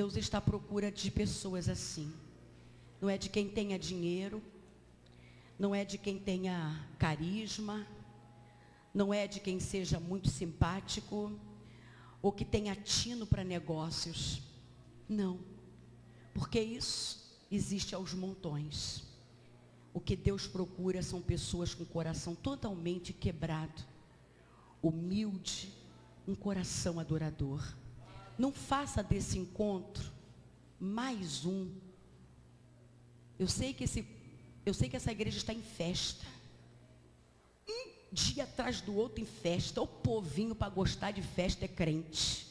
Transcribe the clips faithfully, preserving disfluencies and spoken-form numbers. Deus está à procura de pessoas assim. Não é de quem tenha dinheiro, não é de quem tenha carisma, não é de quem seja muito simpático ou que tenha tino para negócios. Não, porque isso existe aos montões. O que Deus procura são pessoas com o coração totalmente quebrado, humilde, um coração adorador. Não faça desse encontro mais um. Eu sei que esse, eu sei que essa igreja está em festa. Um dia atrás do outro em festa. O povinho para gostar de festa é crente.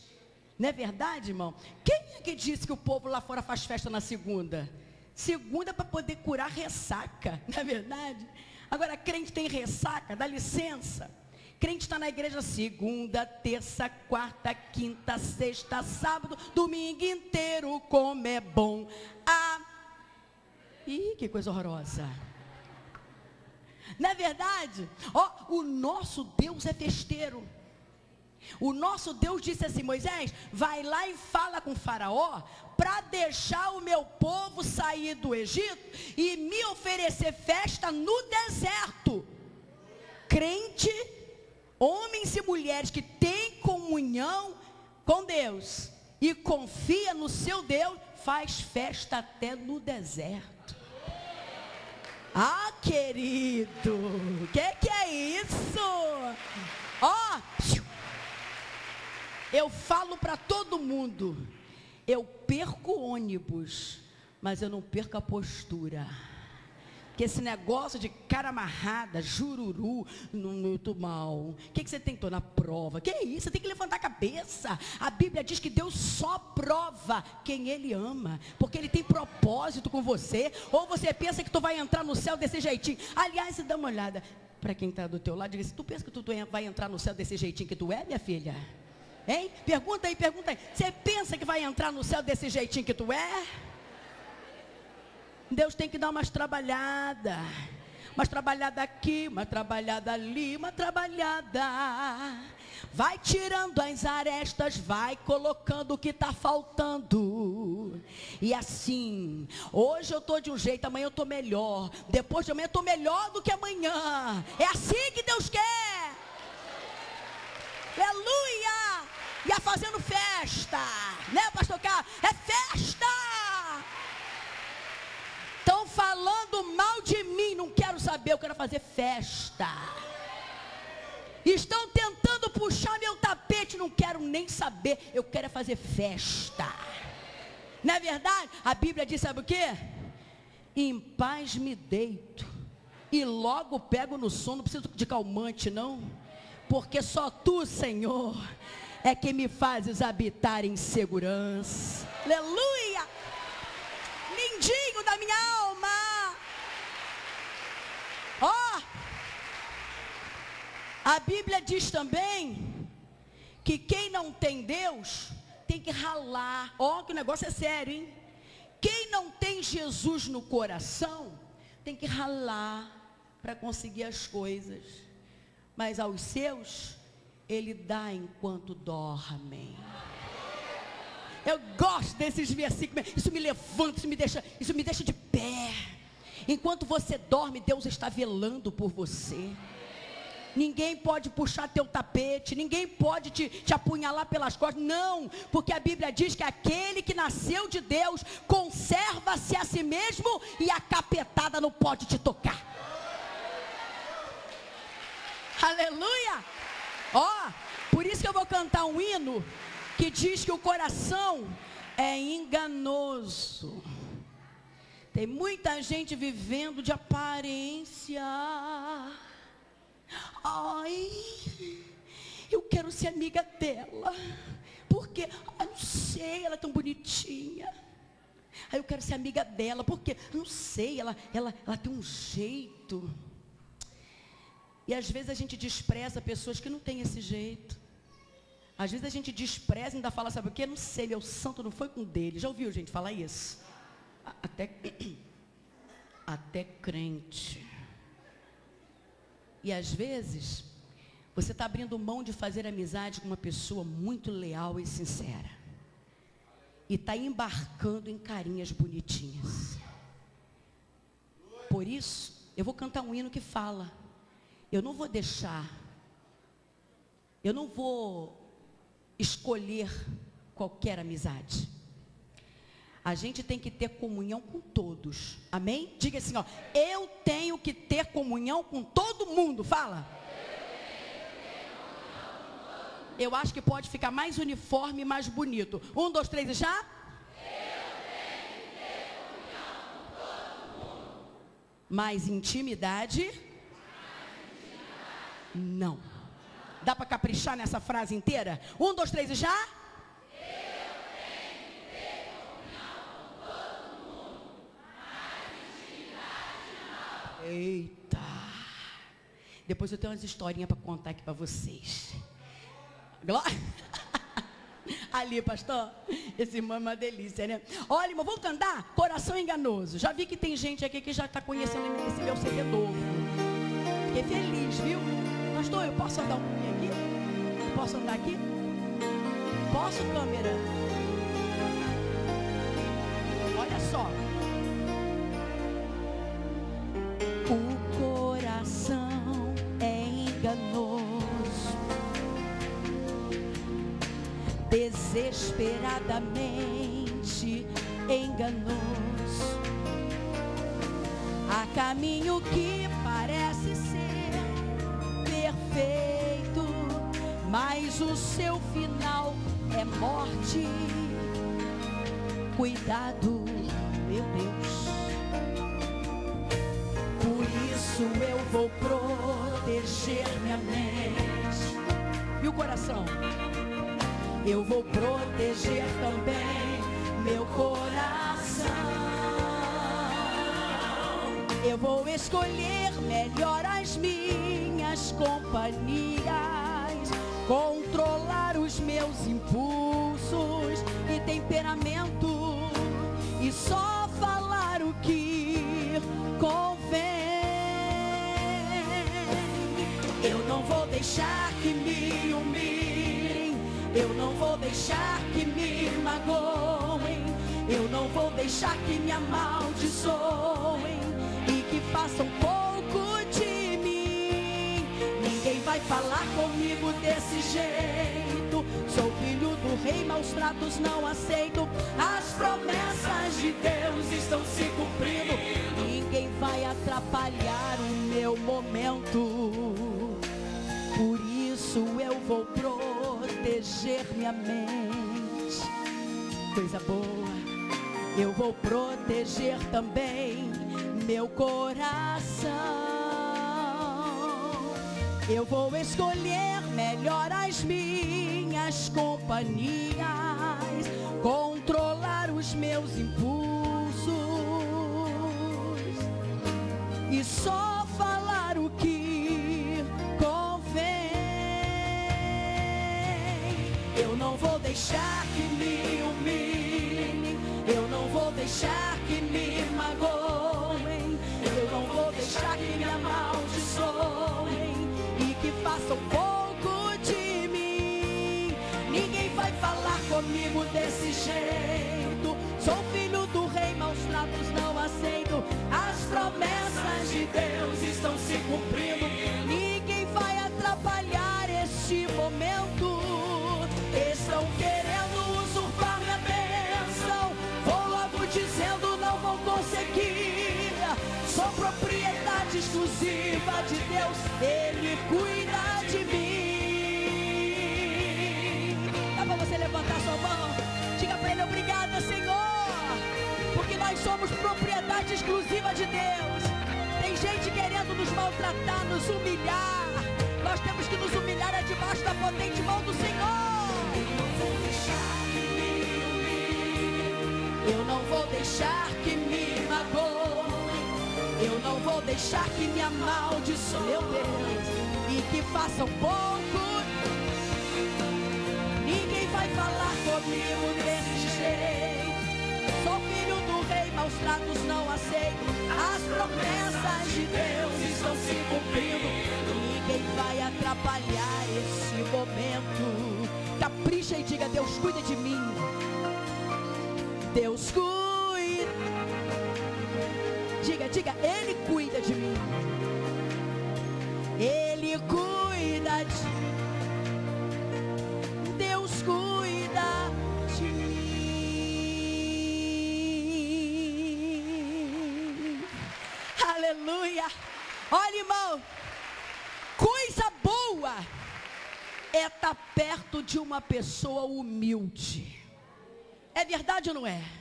Não é verdade, irmão? Quem é que disse que o povo lá fora faz festa na segunda? Segunda para poder curar ressaca, não é verdade? Agora, crente tem ressaca, dá licença. Crente está na igreja segunda, terça, quarta, quinta, sexta, sábado, domingo inteiro, como é bom. Ah, ih, que coisa horrorosa. Não é verdade? Ó, o nosso Deus é festeiro. O nosso Deus disse assim: Moisés, vai lá e fala com o faraó para deixar o meu povo sair do Egito e me oferecer festa no deserto. Crente, homens e mulheres que têm comunhão com Deus e confia no seu Deus, faz festa até no deserto. Ah, querido, o que, que é isso? Ó, eu falo para todo mundo, eu perco ônibus, mas eu não perco a postura. Porque esse negócio de cara amarrada, jururu, não muito mal. O que, que você tem que estar na prova? Que isso? Você tem que levantar a cabeça. A Bíblia diz que Deus só prova quem Ele ama, porque Ele tem propósito com você. Ou você pensa que tu vai entrar no céu desse jeitinho. Aliás, dá uma olhada para quem está do teu lado, diga assim: tu pensa que tu vai entrar no céu desse jeitinho que tu é, minha filha? Hein? Pergunta aí, pergunta aí. Você pensa que vai entrar no céu desse jeitinho que tu é? Deus tem que dar umas trabalhadas. Uma trabalhada aqui, uma trabalhada ali, uma trabalhada. Vai tirando as arestas, vai colocando o que está faltando. E assim, hoje eu estou de um jeito, amanhã eu estou melhor. Depois de amanhã eu estou melhor do que amanhã. É assim que Deus quer. Aleluia! E é fazendo festa, né, pastor Carlos? É festa! Estão falando mal de mim, não quero saber, eu quero fazer festa. Estão tentando puxar meu tapete, não quero nem saber, eu quero é fazer festa. Não é verdade? A Bíblia diz, sabe o quê? Em paz me deito e logo pego no sono, não preciso de calmante, não. Porque só Tu, Senhor, é que me fazes habitar em segurança. Aleluia! Lindinho da minha alma! Ó! Oh, a Bíblia diz também que quem não tem Deus tem que ralar. Ó, oh, que o negócio é sério, hein? Quem não tem Jesus no coração tem que ralar para conseguir as coisas. Mas aos seus, Ele dá enquanto dormem. Eu gosto desses versículos. Isso me levanta, isso me deixa, isso me deixa de pé. Enquanto você dorme, Deus está velando por você. Ninguém pode puxar teu tapete, ninguém pode te, te apunhalar pelas costas. Não, porque a Bíblia diz que aquele que nasceu de Deus conserva-se a si mesmo e a capetada não pode te tocar. Aleluia! Ó, por isso que eu vou cantar um hino que diz que o coração é enganoso. Tem muita gente vivendo de aparência. Ai, eu quero ser amiga dela. Porque, eu não sei, ela é tão bonitinha. Aí eu quero ser amiga dela. Porque, eu não sei, ela, ela, ela tem um jeito. E às vezes a gente despreza pessoas que não têm esse jeito. Às vezes a gente despreza e ainda fala, sabe o quê? Não sei, meu santo não foi com dele. Já ouviu, gente, falar isso? Até, até crente. E às vezes, você está abrindo mão de fazer amizade com uma pessoa muito leal e sincera. e está embarcando em carinhas bonitinhas. Por isso, eu vou cantar um hino que fala. Eu não vou deixar, eu não vou escolher qualquer amizade. A gente tem que ter comunhão com todos. Amém? Diga assim, ó. Eu tenho que ter comunhão com todo mundo. Fala. Eu acho que pode ficar mais uniforme e mais bonito. Um, dois, três e já. Mais intimidade? Mais intimidade? Não. Não. Dá para caprichar nessa frase inteira? Um, dois, três e já? Eu tenho que ter comunhão com todo mundo. Mais intimidade não. Eita! Depois eu tenho umas historinhas para contar aqui para vocês. Glória! Ali, pastor, esse irmão é uma delícia, né? Olha, irmão, vamos cantar? Coração Enganoso. Já vi que tem gente aqui que já está conhecendo esse meu C D novo. Fiquei feliz, viu? Pastor, eu posso andar um pouquinho aqui? Eu posso andar aqui? Posso, câmera? Olha só. O coração é enganoso, desesperadamente enganoso. Há caminho que parece ser perfeito, mas o seu final é morte. Cuidado, meu Deus. Por isso eu vou proteger minha mente e o coração. Eu vou proteger também meu coração. Eu vou escolher melhor as minhas companhias, controlar os meus impulsos e temperamento, e só falar o que convém. Eu não vou deixar que me humilhem, eu não vou deixar que me magoem, eu não vou deixar que me amaldiçoem e que façam pouco de mim. Ninguém vai falar comigo desse jeito. Sou filho do rei, maus tratos não aceito. As promessas de Deus estão se cumprindo. Ninguém vai atrapalhar o meu momento. Por isso eu vou provar proteger minha mente, coisa boa. Eu vou proteger também meu coração. Eu vou escolher melhor as minhas companhias, controlar os meus impulsos e só falar o que. Eu não vou deixar que me humilhem, eu não vou deixar que me magoem, eu não vou deixar que me amaldiçoem e que façam pouco de mim. Ninguém vai falar comigo desse jeito. Sou filho do rei, maus tratos não aceito. As promessas de Deus estão se cumprindo. Ninguém vai atrapalhar este momento. Estão querendo usurpar minha bênção, vou logo dizendo, não vou conseguir. Sou propriedade exclusiva de Deus, Ele cuida de mim. Dá pra você levantar sua mão? Diga pra Ele, obrigada, Senhor, porque nós somos propriedade exclusiva de Deus. Tem gente querendo nos maltratar, nos humilhar. Nós temos que nos humilhar é debaixo da potente mão do Senhor. Eu não vou deixar que me magoem, eu não vou deixar que me amaldiçoem, meu Deus, e que façam pouco. Ninguém vai falar comigo desse jeito. Sou filho do rei, maus tratos não aceito. As promessas de Deus estão se cumprindo. Ninguém vai atrapalhar esse momento. Capricha e diga, Deus, cuida de mim. Deus cuida. Diga, diga, Ele cuida de mim. Ele cuida de mim. Deus cuida de mim. Aleluia. Olha, irmão, coisa boa é estar perto de uma pessoa humilde. É verdade ou não é?